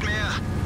nicht mehr.